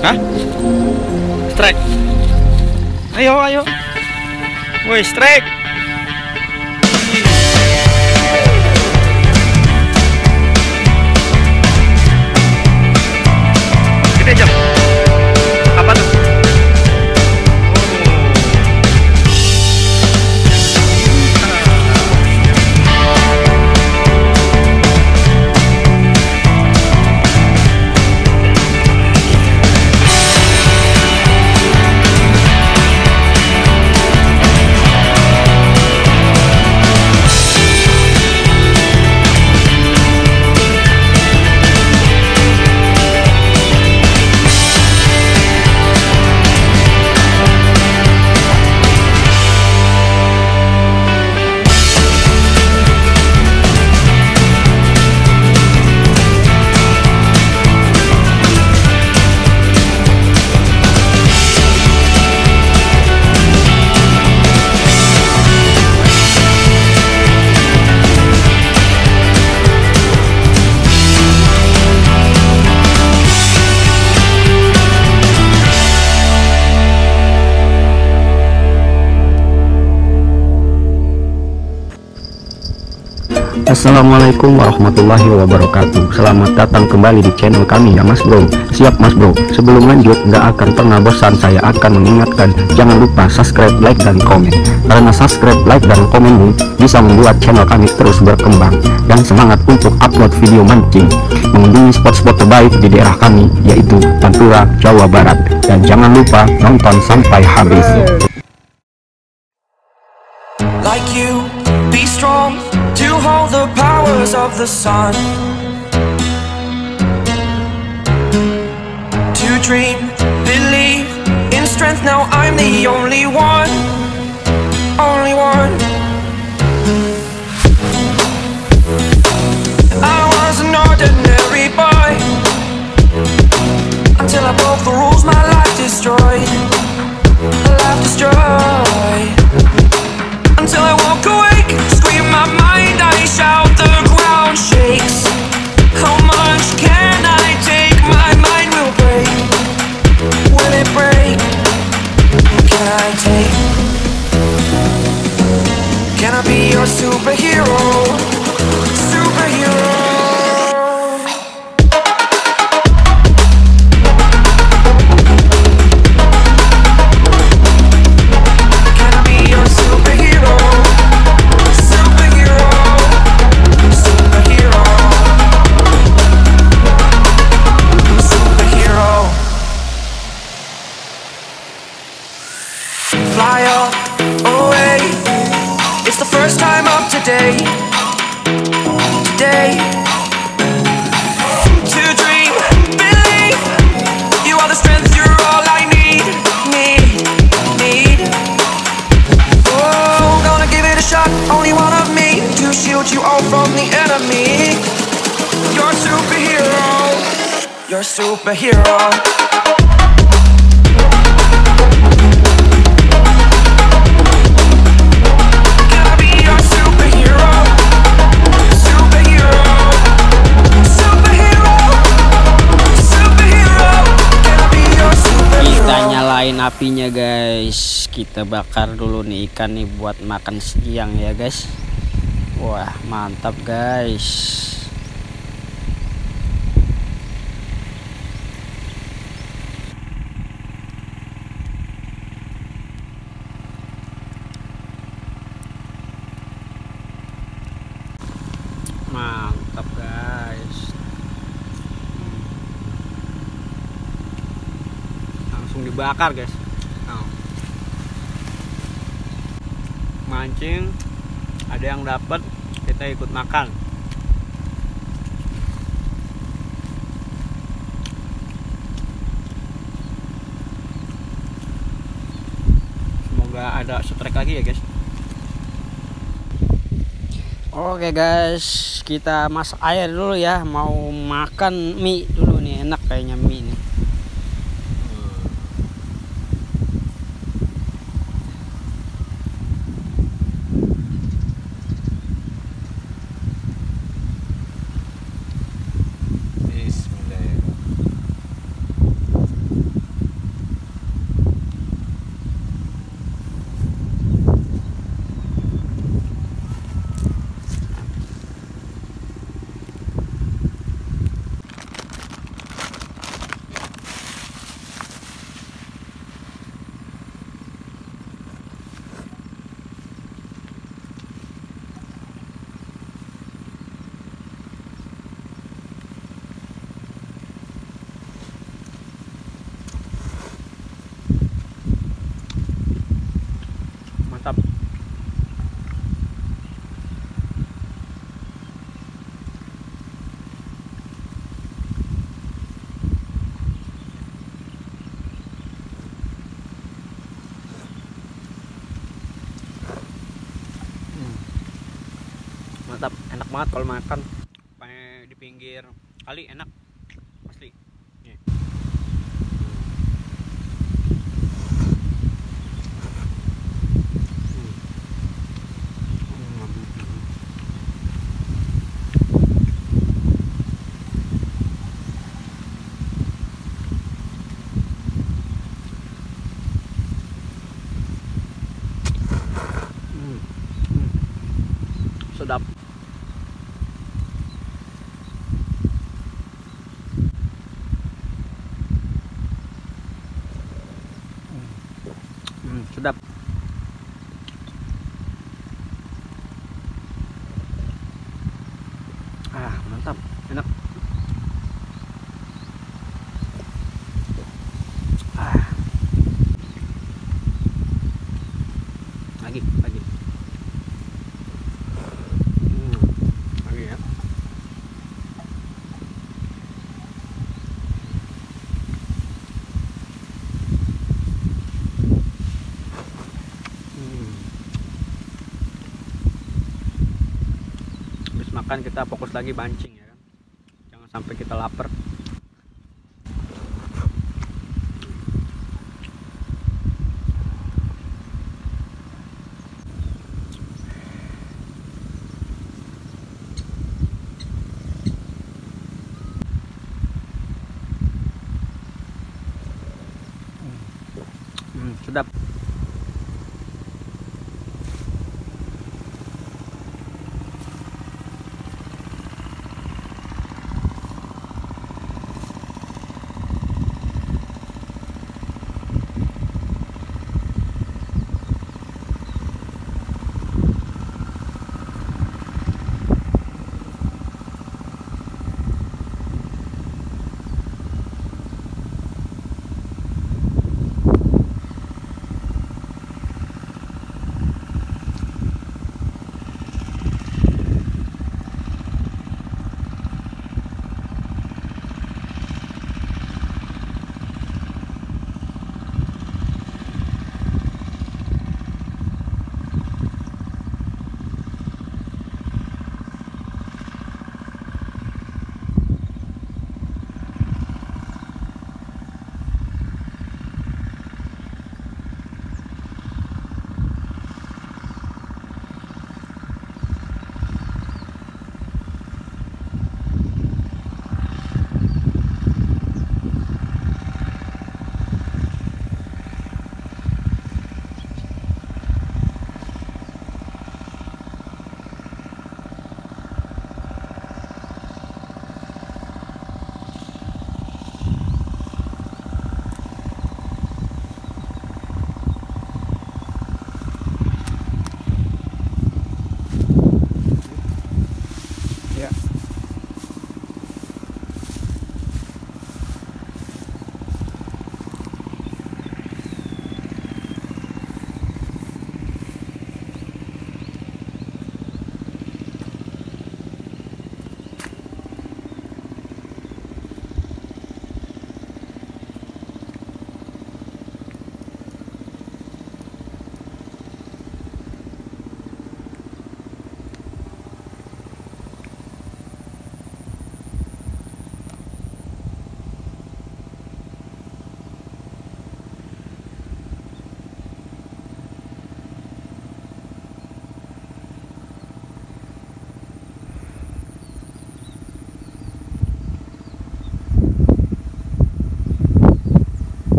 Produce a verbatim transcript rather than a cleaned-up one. Hah? Strike. Ayo, ayo. Woi, strike. Gede jam. Apa tuh? Assalamualaikum warahmatullahi wabarakatuh. Selamat datang kembali di channel kami ya Mas Bro. Siap Mas Bro, sebelum lanjut nggak akan pernah bosan saya akan mengingatkan, jangan lupa subscribe, like, dan komen. Karena subscribe, like, dan komen bisa membuat channel kami terus berkembang dan semangat untuk upload video mancing mengunjungi spot-spot terbaik di daerah kami, yaitu Pantura, Jawa Barat. Dan jangan lupa nonton sampai habis. Like you, be strong to hold the powers of the sun, to dream, believe in strength. Now I'm the only one, only one. I was an ordinary boy until I broke the rules. My life destroyed, my life destroyed. Until I walk awake, scream my mind, I shout, the ground shakes. How much can I take? My mind will break. Will it break? Can I take? Can I be your superhero? Superhero. Superhero. Apinya guys, kita bakar dulu nih ikan nih buat makan siang ya guys. Wah mantap guys. Mantap guys. Langsung dibakar guys. Mancing ada yang dapat, kita ikut makan. Semoga ada strike lagi ya guys. Oke guys, kita masak air dulu ya, mau makan mie dulu nih, enak kayaknya mie nih. tatap. Hmm. Mantap, enak banget kalau makan pakai di pinggir kali, enak asli. Yeah. Sedap. Hmm, sedap. Ah, mantap, enak. Ah. Lagi, lagi. Makan kita fokus lagi bancing ya kan, jangan sampai kita lapar. Hmm, sedap.